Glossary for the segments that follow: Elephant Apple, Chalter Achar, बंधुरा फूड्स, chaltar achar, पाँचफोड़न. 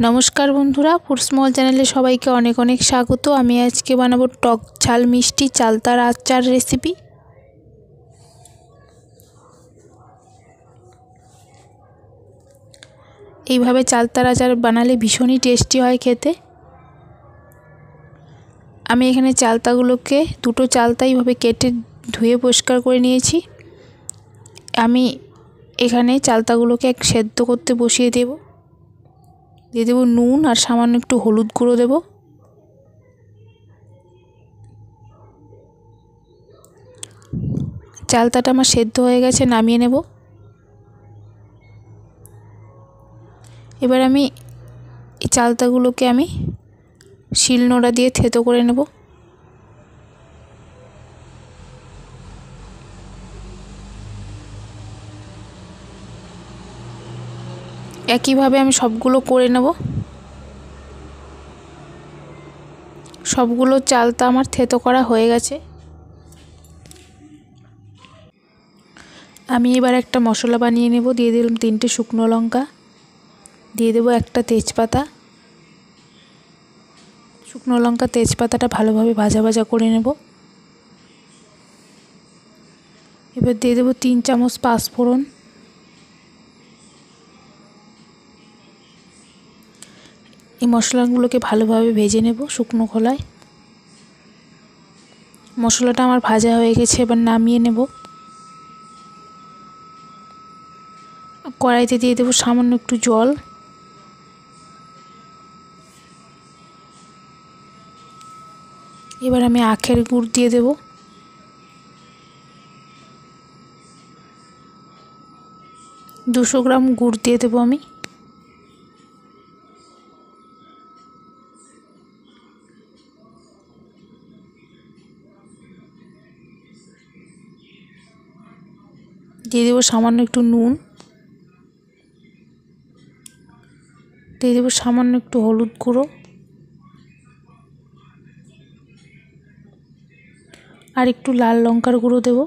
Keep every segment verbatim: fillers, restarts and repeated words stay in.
नमस्कार बंधुरा फूड्स महल चैनेले सबाइके अनेक अनेक स्वागत। आमी आजके बानाबो टक झाल मिष्टि चालतार आचार रेसिपि। एइभावे चालतार आचार बानाले भीषण ही टेस्टी हय खेते। आमी एखाने चालतागुलोके दुटो चालता एइभावे केटे धुए परिष्कार करे नियेछि। आमी एखाने चालतागुलोके एक सेद्धो करते बसिये देब। दिए देव नून और सामान्य एकटू हलुद गुड़ो देव। चालताटा आमार सेद्धो हये गेछे, नामिये नेब। एबार आमी एइ चालतागुलोके आमी शिलनोड़ा दिए थेतो करे नेब। एक ही भावे आमी सबगुलो करे नेब। सबगुलो चालता आमार थेतो करा हये गेछे। आमी एबार एक मशला बानिये नेब। दिए दिलाम तीनटे शुकनो लंका, दिए देब एक तेजपाता। शुकनो लंका तेजपाताटा भालोभावे भाजा भाजा करे नेब। एबार दिए देब तीन चामच पाँचफोड़न। এই মশলাগুলোকে ভালোভাবে ভেজে নেব শুকনো খোলায়। মশলাটা আমার ভাজা হয়ে গেছে, এবার নামিয়ে নেব। কড়াইতে দিয়ে দেব সামান্য একটু জল। এবার আমি আখের গুড় দিয়ে দেব। দুশো গ্রাম গুড় দিয়ে দেব আমি। दिए देव सामान्य एकटू नून, दिए देव सामान्य एकटू हलुद गुड़ो और एकटू लाल लंकार गुड़ो देव।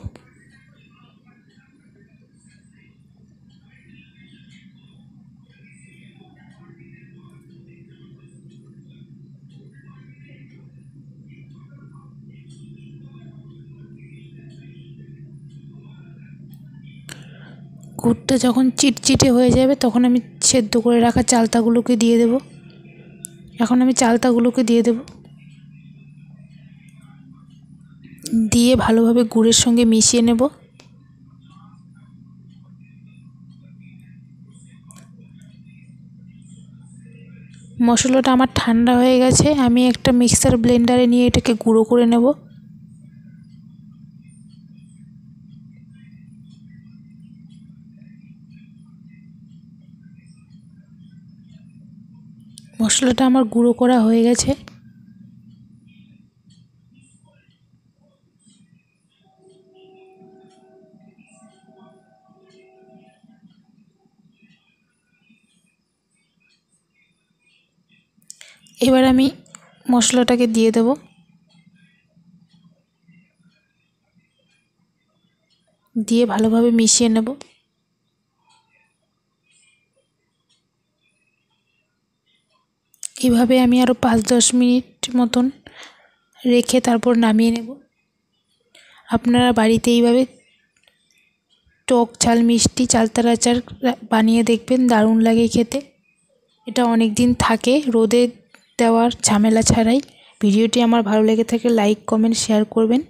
गुड़टा जखन चिटचिटे हो जाए तखन आमी सेद्धो करे रखा चालतागुलोके दिए देव। एखन आमी चालतागुलोके दिए देव। दिए भालोभावे गुड़ेर संगे मिशिये नेब। मशलाटा आमार ठांडा हये गेछे। आमी एकटा मिक्सार ब्लेंडारे निये एटाके गुड़ो करे नेब। मशलाटा आमार गुड़ो करा हये गेछे। एबार आमी मशलाटाके दिए देब। दिए भालोभावे मिशिये नेब। एइभावे आमी आरो पाँच दस मिनट मतन रेखे तारपर नामिये नेब। आपनारा बाड़ीते एइभावे टक झाल मिष्टि चालतार आचार बानिये देखबेन, दारुण लागे खेते। एटा अनेक दिन थाके रोदे देवार झामेला छाड़ाई। भिडियोटी आमार भालो लेगे थाकले लाइक कमेंट शेयर करबेन।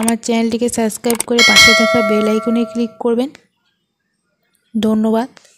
आमार चैनलटिके सबस्क्राइब करे पाशे थाका बेल आइकने क्लिक करबेन। धन्यवाद।